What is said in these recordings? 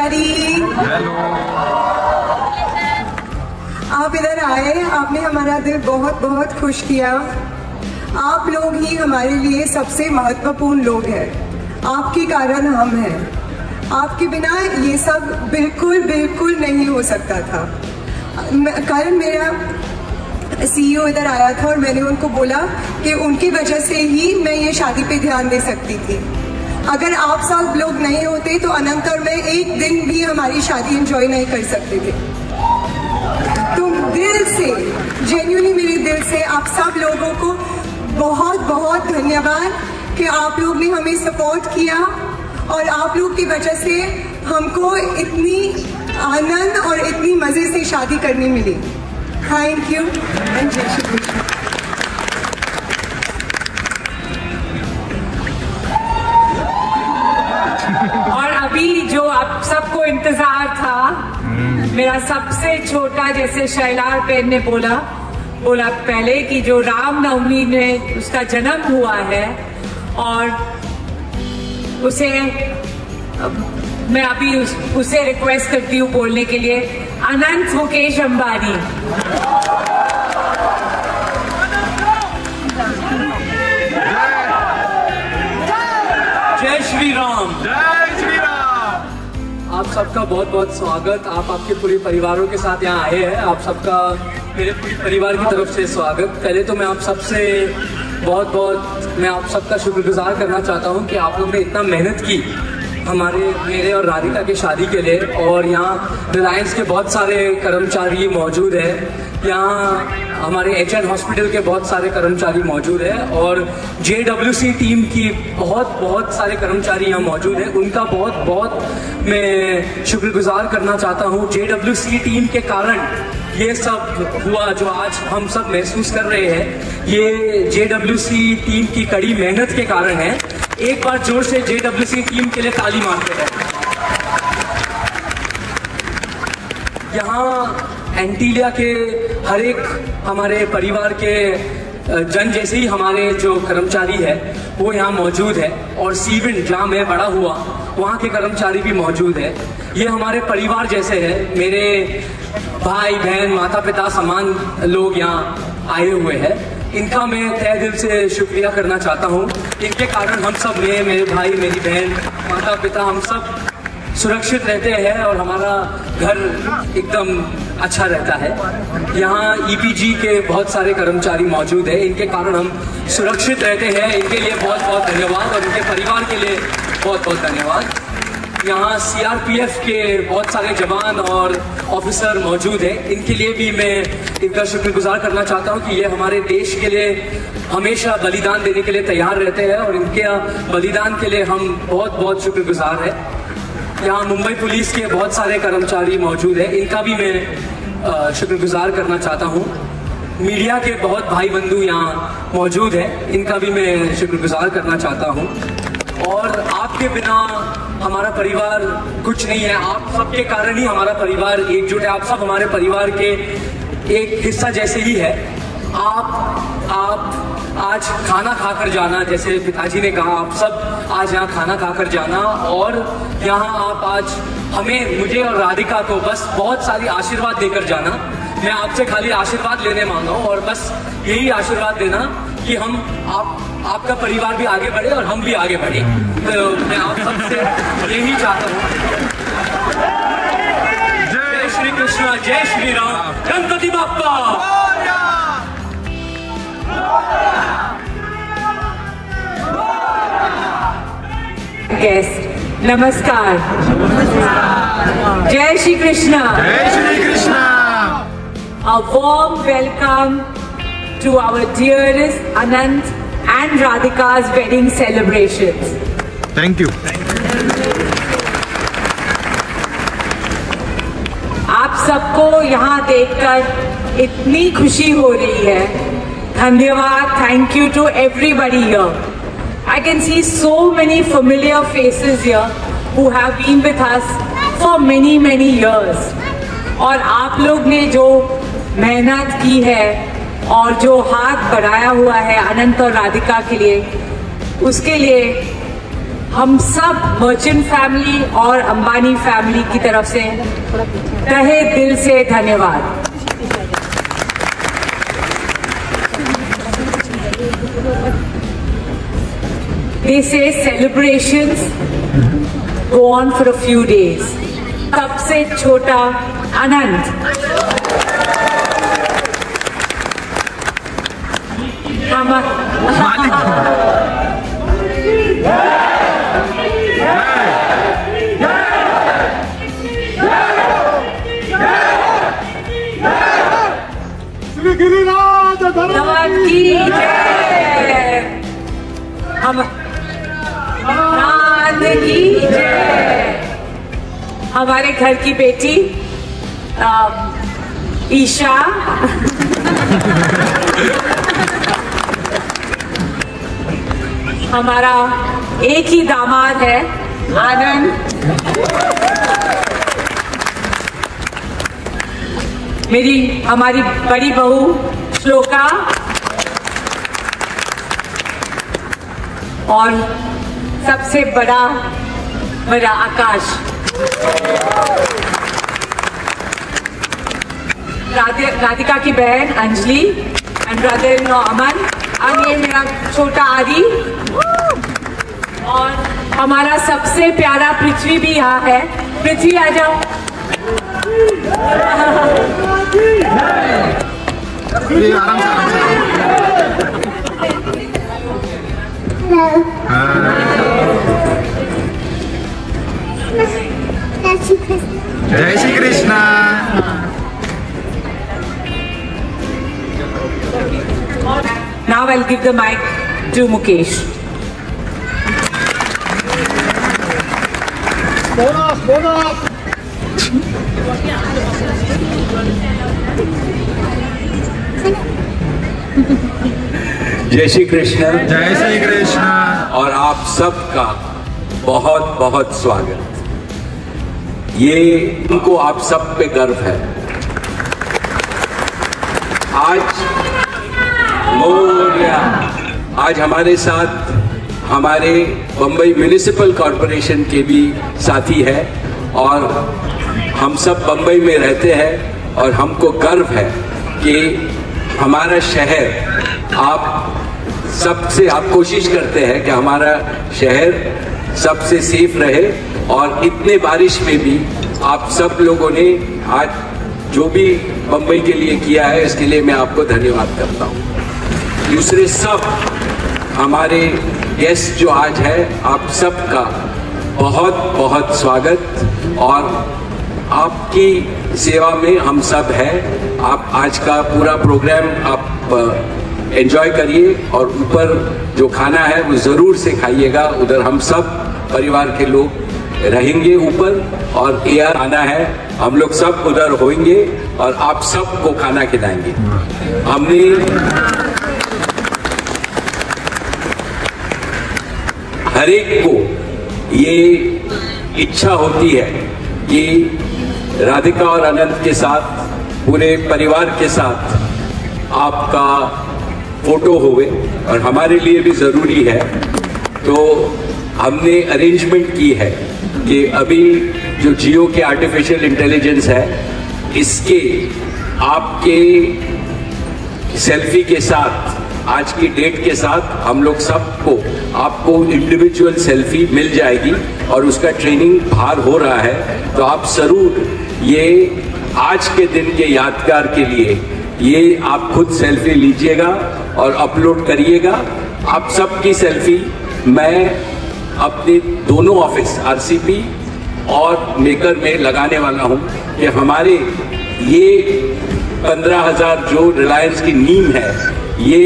Ambani. Hello. आप इधर आए, आपने हमारा दिल बहुत बहुत खुश किया। आप लोग ही हमारे लिए सबसे महत्वपूर्ण लोग हैं। आपके कारण हम हैं। आपके बिना ये सब बिल्कुल बिल्कुल नहीं हो सकता था। कल मेरा CEO इधर आया था और मैंने उनको बोला कि उनकी वजह से ही मैं ये शादी पे ध्यान दे सकती थी। अगर आप सब लोग नहीं होते तो अनंत और मैं एक दिन भी हमारी शादी एंजॉय नहीं कर सकते थे। तो दिल से, जेन्युइनली मेरे दिल से आप सब लोगों को बहुत बहुत धन्यवाद कि आप लोग ने हमें सपोर्ट किया और आप लोग की वजह से हमको इतनी आनंद और इतनी मज़े से शादी करनी मिली। थैंक यू एंड जय श्री कृष्ण। और अभी जो आप सबको इंतजार था, मेरा सबसे छोटा, जैसे शैलार पेन ने बोला पहले कि जो रामनवमी में उसका जन्म हुआ है और उसे मैं अभी उसे रिक्वेस्ट करती हूँ बोलने के लिए। अनंत मुकेश अंबानी। जय श्री राम। जय श्री राम। आप सबका बहुत बहुत स्वागत। आप आपके पूरे परिवारों के साथ यहाँ आए हैं। आप सबका मेरे पूरे परिवार की तरफ से स्वागत। पहले तो मैं आप सबसे मैं आप सबका शुक्रगुजार करना चाहता हूँ कि आप लोग ने इतना मेहनत की मेरे और राधिका की शादी के लिए। और यहाँ रिलायंस के बहुत सारे कर्मचारी मौजूद हैं, यहाँ हमारे HN हॉस्पिटल के बहुत सारे कर्मचारी मौजूद हैं और JWC टीम की बहुत सारे कर्मचारी यहाँ मौजूद हैं। उनका बहुत मैं शुक्रगुजार करना चाहता हूँ। JWC टीम के कारण ये सब हुआ जो आज हम सब महसूस कर रहे हैं, ये JWC टीम की कड़ी मेहनत के कारण है। एक बार जोर से JWC टीम के लिए ताली मारते हैं। यहाँ एंटीलिया के हर एक हमारे परिवार के जन जैसे ही हमारे जो कर्मचारी है वो यहाँ मौजूद है और सीविन जहाँ में बड़ा हुआ वहाँ के कर्मचारी भी मौजूद है। ये हमारे परिवार जैसे है, मेरे भाई बहन माता पिता समान लोग यहाँ आए हुए हैं। इनका मैं तहे दिल से शुक्रिया करना चाहता हूँ। इनके कारण हम सब मेरे भाई मेरी बहन माता पिता हम सब सुरक्षित रहते हैं और हमारा घर एकदम अच्छा रहता है। यहाँ EPG के बहुत सारे कर्मचारी मौजूद हैं, इनके कारण हम सुरक्षित रहते हैं। इनके लिए बहुत बहुत धन्यवाद और इनके परिवार के लिए बहुत बहुत धन्यवाद। यहाँ CRPF के बहुत सारे जवान और ऑफिसर मौजूद हैं, इनके लिए भी मैं इनका शुक्रगुजार करना चाहता हूँ कि ये हमारे देश के लिए हमेशा बलिदान देने के लिए तैयार रहते हैं और इनके बलिदान के लिए हम बहुत शुक्रगुजार हैं। यहाँ मुंबई पुलिस के बहुत सारे कर्मचारी मौजूद हैं, इनका भी मैं शुक्रगुजार करना चाहता हूँ। मीडिया के बहुत भाई बंधु यहाँ मौजूद हैं, इनका भी मैं शुक्रगुजार करना चाहता हूँ। और आपके बिना हमारा परिवार कुछ नहीं है, आप सबके कारण ही हमारा परिवार एकजुट है। आप सब हमारे परिवार के एक हिस्सा जैसे ही है। आप आज खाना खाकर जाना, जैसे पिताजी ने कहा, आप सब आज यहाँ खाना खाकर जाना और यहाँ आप आज मुझे और राधिका को बस बहुत सारी आशीर्वाद देकर जाना। मैं आपसे खाली आशीर्वाद लेने मांगा हूँ और बस यही आशीर्वाद देना कि हम आपका परिवार भी आगे बढ़े और हम भी आगे बढ़े। तो मैं आप सबसे यही चाहता हूँ। जय श्री कृष्ण। जय श्री राम। गणपति बाप्पा। गेस्ट नमस्कार। जय श्री कृष्णा। जय Shri Krishna. A warm welcome to our dearest Anant and Radhika's wedding celebrations. Thank you. आप सबको यहाँ देखकर इतनी खुशी हो रही है। धन्यवाद। Thank you to everybody here. I can see so many familiar faces here who have been with us for many years. और आप लोग ने जो मेहनत की है और जो हाथ बढ़ाया हुआ है अनंत और राधिका के लिए, उसके लिए हम सब मर्चेंट फैमिली और अंबानी फैमिली की तरफ से तहे दिल से धन्यवाद। They say celebrations go on for a few days. सबसे छोटा आनंद। हमारे घर की बेटी ईशा हमारा एक ही दामाद है आनंद। हमारी बड़ी बहू श्लोका और सबसे बड़ा मेरा आकाश। राधिका की बहन Anjali and brother in law Aman और ये मेरा छोटा आदि और हमारा सबसे प्यारा पृथ्वी भी यहाँ है। पृथ्वी आ जाओ। जय Shri Krishna. Now I'll give the mic to Mukesh. जय श्री कृष्णा। जय श्री कृष्णा। और आप सबका बहुत बहुत स्वागत। ये उनको आप सब पे गर्व है। आज हमारे साथ हमारे बम्बई म्युनिसिपल कॉरपोरेशन के भी साथी है और हम सब बम्बई में रहते हैं और हमको गर्व है कि हमारा शहर आप सबसे आप कोशिश करते हैं कि हमारा शहर सबसे सेफ रहे और इतने बारिश में भी आप सब लोगों ने आज जो भी बम्बई के लिए किया है इसके लिए मैं आपको धन्यवाद करता हूँ। दूसरे सब हमारे गेस्ट जो आज है आप सबका बहुत बहुत स्वागत और आपकी सेवा में हम सब हैं। आप आज का पूरा प्रोग्राम आप एंजॉय करिए और ऊपर जो खाना है वो ज़रूर से खाइएगा। उधर हम सब परिवार के लोग रहेंगे ऊपर और एयर आना है। हम लोग सब उधर होंगे और आप सबको खाना खिलाएंगे। हमने हर एक को ये इच्छा होती है कि राधिका और आनंद के साथ पूरे परिवार के साथ आपका फोटो होवे और हमारे लिए भी ज़रूरी है। तो हमने अरेंजमेंट की है कि अभी जो जियो के आर्टिफिशियल इंटेलिजेंस है इसके आपके सेल्फी के साथ आज की डेट के साथ हम लोग सबको आपको इंडिविजुअल सेल्फी मिल जाएगी और उसका ट्रेनिंग बाहर हो रहा है। तो आप ज़रूर ये आज के दिन के यादगार के लिए ये आप खुद सेल्फी लीजिएगा और अपलोड करिएगा। आप सबकी सेल्फी मैं अपने दोनों ऑफिस आरसीपी और मेकर में लगाने वाला हूं कि हमारे ये 15,000 जो रिलायंस की नींव है ये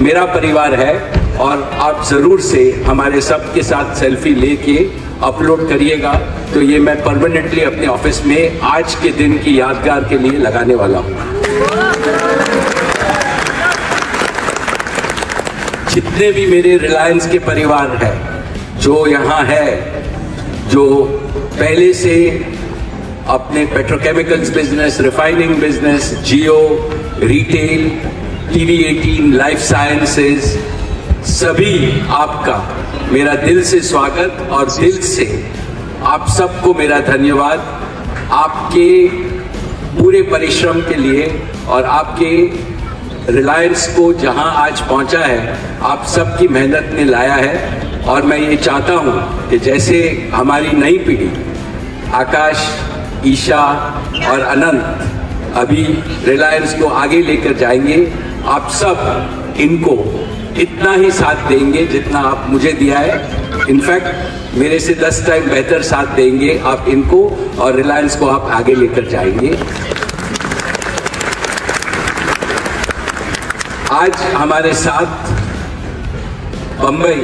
मेरा परिवार है और आप ज़रूर से हमारे सब के साथ सेल्फी लेके अपलोड करिएगा। तो ये मैं परमानेंटली अपने ऑफिस में आज के दिन की यादगार के लिए लगाने वाला हूं। जितने भी मेरे रिलायंस के परिवार हैं जो यहाँ है जो पहले से अपने petrochemicals business refining business Jio retail TV18 life sciences सभी आपका मेरा दिल से स्वागत और दिल से आप सबको मेरा धन्यवाद आपके पूरे परिश्रम के लिए और आपके रिलायंस को जहां आज पहुंचा है आप सबकी मेहनत ने लाया है। और मैं ये चाहता हूं कि जैसे हमारी नई पीढ़ी आकाश, ईशा और अनंत अभी रिलायंस को आगे लेकर जाएंगे, आप सब इनको इतना ही साथ देंगे जितना आप मुझे दिया है। इनफैक्ट मेरे से 10 टाइम बेहतर साथ देंगे आप इनको और रिलायंस को आप आगे लेकर जाएंगे। आज हमारे साथ बंबई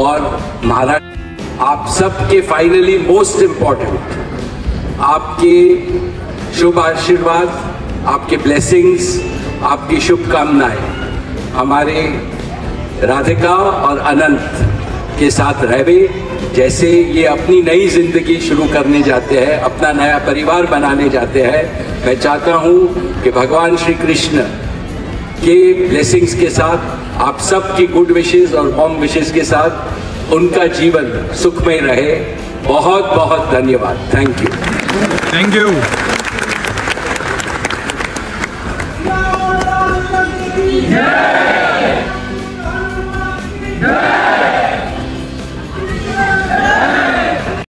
और महाराष्ट्र, आप सबके फाइनली मोस्ट इम्पॉर्टेंट आपके शुभ आशीर्वाद, आपके ब्लेसिंग्स, आपकी शुभकामनाएं हमारे राधिका और अनंत के साथ रहे। जैसे ये अपनी नई जिंदगी शुरू करने जाते हैं, अपना नया परिवार बनाने जाते हैं, मैं चाहता हूँ कि भगवान श्री कृष्ण के ब्लेसिंग्स के साथ आप सब की गुड विशेस और वार्म विशेस के साथ उनका जीवन सुखमय रहे। बहुत बहुत धन्यवाद। Thank you. Thank you. Yeah!